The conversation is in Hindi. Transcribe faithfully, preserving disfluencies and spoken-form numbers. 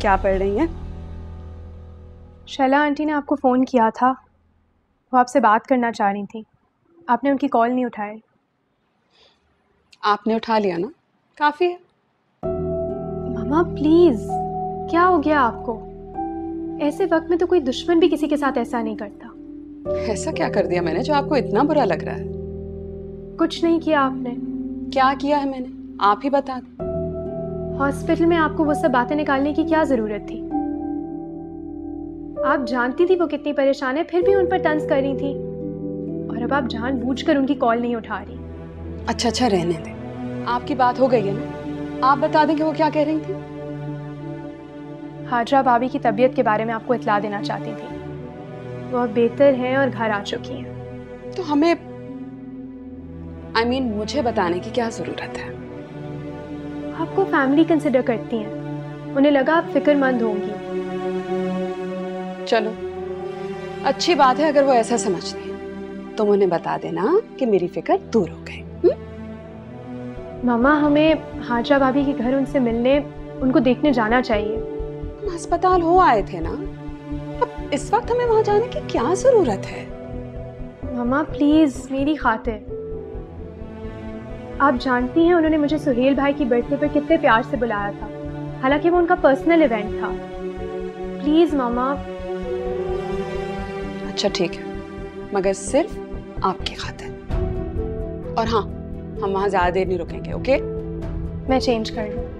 क्या पढ़ रही हैं? शैला आंटी ने आपको फ़ोन किया था, वो आपसे बात करना चाह रही थी। आपने उनकी कॉल नहीं उठाई। आपने उठा लिया ना, काफ़ी है। मामा प्लीज़, क्या हो गया आपको? ऐसे वक्त में तो कोई दुश्मन भी किसी के साथ ऐसा नहीं करता। ऐसा क्या कर दिया मैंने जो आपको इतना बुरा लग रहा है? कुछ नहीं किया आपने। क्या किया है मैंने, आप ही बता दें। हॉस्पिटल में आपको वो सब बातें निकालने की क्या ज़रूरत थी? आप जानती थी वो कितनी परेशान है, फिर भी उन पर तंज कर रही थी, और अब आप जानबूझकर उनकी कॉल नहीं उठा रही। अच्छा अच्छा रहने दें, आपकी बात हो गई है ना। आप बता दें कि वो क्या कह रही थी। हाजरा भाभी की तबीयत के बारे में आपको इतला देना चाहती थी। वह बेहतर हैं और घर आ चुकी हैं। तो हमें आई मीन मुझे बताने की क्या ज़रूरत है? आपको फैमिली कंसिडर करती हैं, उन्हें लगा आप फिक्रमंद होंगी। चलो अच्छी बात है, अगर वो ऐसा समझती हैं तो उन्हें बता देना कि मेरी फिक्र दूर हो गई। मामा हमें हाजरा भाभी के घर उनसे मिलने, उनको देखने जाना चाहिए। हम अस्पताल हो आए थे ना, अब इस वक्त हमें वहाँ जाने की क्या जरूरत है? मामा प्लीज मेरी खातिर। आप जानती हैं उन्होंने मुझे सुहेल भाई की बर्थडे पर कितने प्यार से बुलाया था, हालांकि वो उनका पर्सनल इवेंट था। प्लीज मामा। अच्छा ठीक है, मगर सिर्फ आपकी खातिर। और हाँ, हम वहाँ ज्यादा देर नहीं रुकेंगे। ओके मैं चेंज कर लूँ।